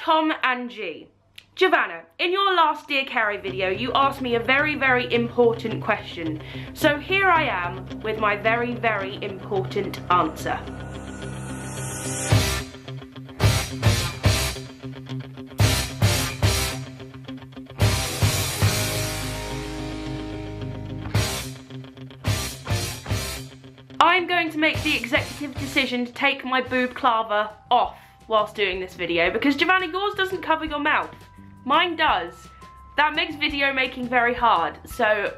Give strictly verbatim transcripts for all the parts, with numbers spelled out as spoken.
Tom and G. Giovanna, in your last Dear Carrie video, you asked me a very, very important question. So here I am with my very, very important answer. I'm going to make the executive decision to take my boob clava off whilst doing this video, because Giovanna, yours doesn't cover your mouth. Mine does. That makes video making very hard, so...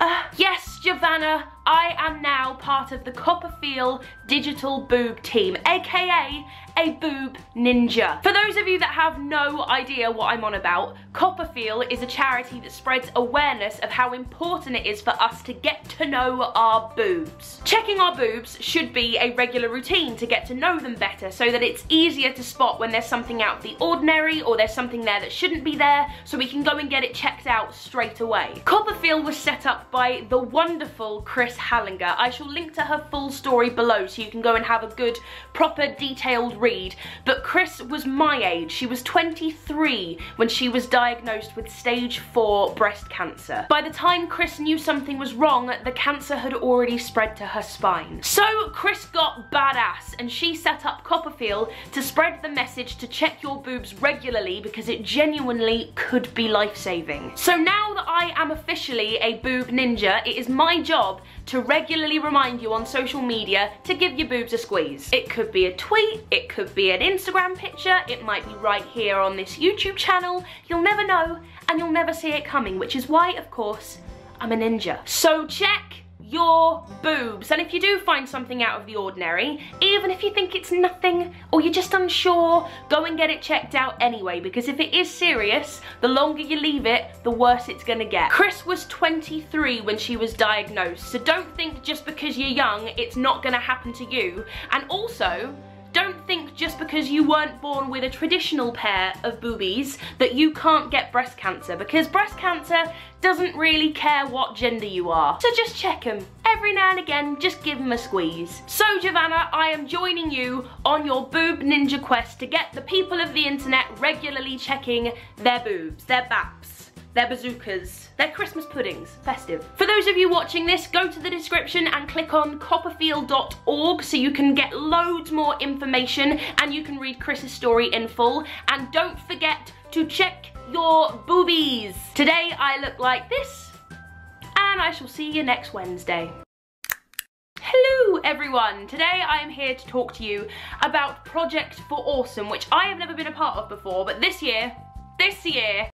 Uh, yes, Giovanna, I am now part of the Coppafeel digital boob team, aka a boob ninja. For those of you that have no idea what I'm on about, Coppafeel is a charity that spreads awareness of how important it is for us to get to know our boobs. Checking our boobs should be a regular routine to get to know them better, so that it's easier to spot when there's something out of the ordinary or there's something there that shouldn't be there, so we can go and get it checked out straight away. Coppafeel was set up by the wonderful Kris Hallenga. I shall link to her full story below so you can go and have a good, proper, detailed read. But Kris was my age. She was twenty-three when she was diagnosed with stage four breast cancer. By the time Kris knew something was wrong, the cancer had already spread to her spine. So Kris got badass and she set up Coppafeel to spread the message to check your boobs regularly, because it genuinely could be life-saving. So now that I am officially a boob ninja, it is my job to regularly remind you on social media to give your boobs a squeeze. It could be a tweet, it could be an Instagram picture, it might be right here on this YouTube channel. You'll never know, and you'll never see it coming, which is why, of course, I'm a ninja. So check your boobs, and if you do find something out of the ordinary, even if you think it's nothing or you're just unsure, go and get it checked out anyway, because if it is serious, the longer you leave it, the worse it's gonna get. Kris was twenty-three when she was diagnosed, so don't think just because you're young it's not gonna happen to you. And also, don't think just because you weren't born with a traditional pair of boobies that you can't get breast cancer, because breast cancer doesn't really care what gender you are. So just check them. Every now and again, just give them a squeeze. So Giovanna, I am joining you on your boob ninja quest to get the people of the internet regularly checking their boobs, their baps, their bazookas, their Christmas puddings, festive. For those of you watching this, go to the description and click on coppafeel dot org so you can get loads more information and you can read Kris's story in full. And don't forget to check your boobies. Today I look like this, and I shall see you next Wednesday. Hello everyone, today I am here to talk to you about Project for Awesome, which I have never been a part of before, but this year, this year,